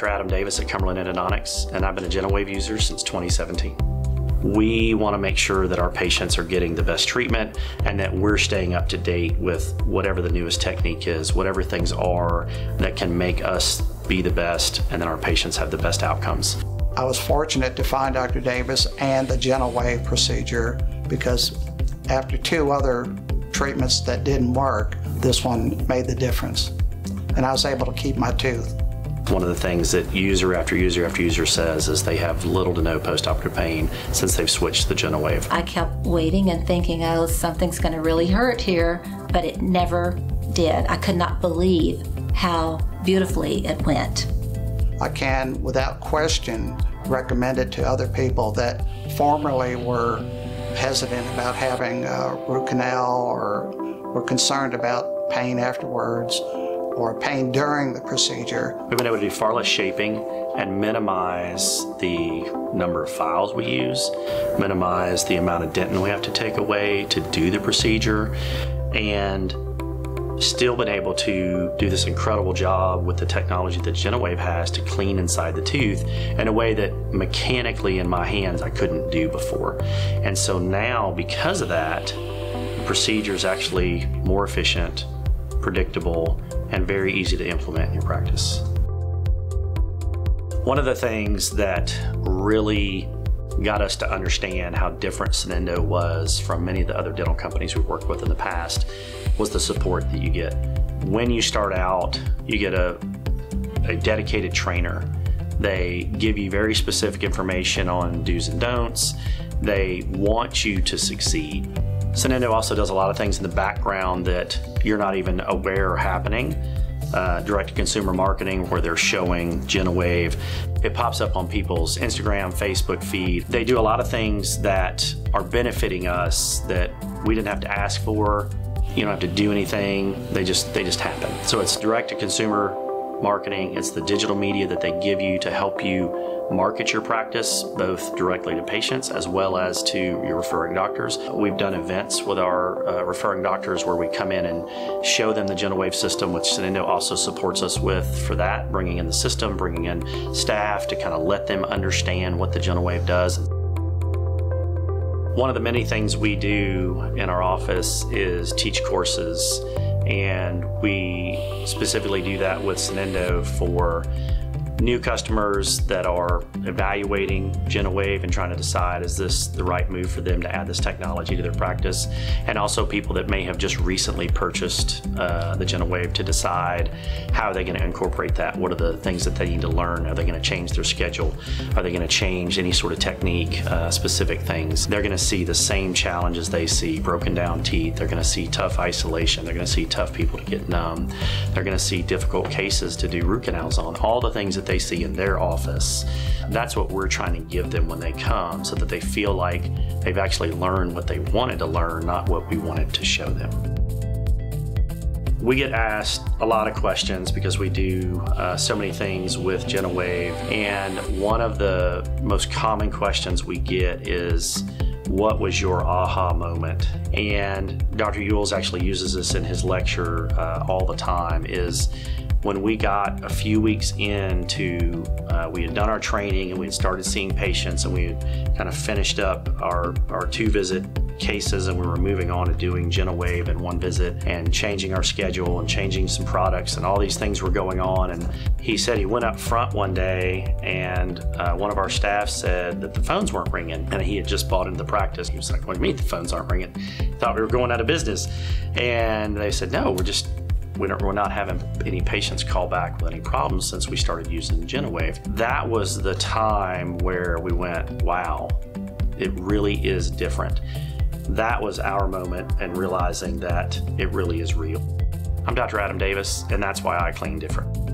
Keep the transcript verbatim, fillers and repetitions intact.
Doctor Adam Davis at Cumberland Endodontics, and I've been a GentleWave user since twenty seventeen. We want to make sure that our patients are getting the best treatment and that we're staying up to date with whatever the newest technique is, whatever things are that can make us be the best and then our patients have the best outcomes. I was fortunate to find Doctor Davis and the GentleWave procedure, because after two other treatments that didn't work, this one made the difference. And I was able to keep my tooth. One of the things that user after user after user says is they have little to no postoperative pain since they've switched to the GentleWave. I kept waiting and thinking, oh, something's going to really hurt here, but it never did. I could not believe how beautifully it went. I can, without question, recommend it to other people that formerly were hesitant about having a root canal or were concerned about pain afterwards or pain during the procedure. We've been able to do far less shaping and minimize the number of files we use, minimize the amount of dentin we have to take away to do the procedure, and still been able to do this incredible job with the technology that GentleWave has to clean inside the tooth in a way that mechanically in my hands I couldn't do before. And so now, because of that, the procedure is actually more efficient, predictable, and very easy to implement in your practice. One of the things that really got us to understand how different Sonendo was from many of the other dental companies we've worked with in the past was the support that you get. When you start out, you get a, a dedicated trainer. They give you very specific information on do's and don'ts. They want you to succeed. Sonendo also does a lot of things in the background that you're not even aware are happening. Uh, direct-to-consumer marketing, where they're showing GentleWave. It pops up on people's Instagram, Facebook feed. They do a lot of things that are benefiting us that we didn't have to ask for. You don't have to do anything. They just, they just happen. So it's direct-to-consumer marketing. It's the digital media that they give you to help you market your practice, both directly to patients as well as to your referring doctors. We've done events with our uh, referring doctors where we come in and show them the GentleWave system, which Sonendo also supports us with for that, bringing in the system, bringing in staff to kind of let them understand what the GentleWave does. One of the many things we do in our office is teach courses, and we specifically do that with Sonendo for new customers that are evaluating GentleWave and trying to decide, is this the right move for them to add this technology to their practice? And also people that may have just recently purchased uh, the GentleWave to decide, how are they going to incorporate that? What are the things that they need to learn? Are they going to change their schedule? Are they going to change any sort of technique, uh, specific things? They're going to see the same challenges they see: broken down teeth. They're going to see tough isolation. They're going to see tough people to get numb. They're going to see difficult cases to do root canals on. All the things that they see in their office. That's what we're trying to give them when they come, so that they feel like they've actually learned what they wanted to learn, not what we wanted to show them. We get asked a lot of questions because we do uh, so many things with GentleWave, and one of the most common questions we get is, what was your aha moment? And Doctor Ewells actually uses this in his lecture uh, all the time, is when we got a few weeks into, uh, we had done our training and we had started seeing patients, and we had kind of finished up our, our two visit cases, and we were moving on to doing GentleWave in one visit and changing our schedule and changing some products, and all these things were going on. And he said he went up front one day, and uh, one of our staff said that the phones weren't ringing, and he had just bought into the practice. He was like, what do you mean the phones aren't ringing? Thought we were going out of business. And they said, no, we're just, we don't, we're not having any patients call back with any problems since we started using GentleWave. That was the time where we went, wow, it really is different. That was our moment, and realizing that it really is real. I'm Doctor Adam Davis, and that's why I clean different.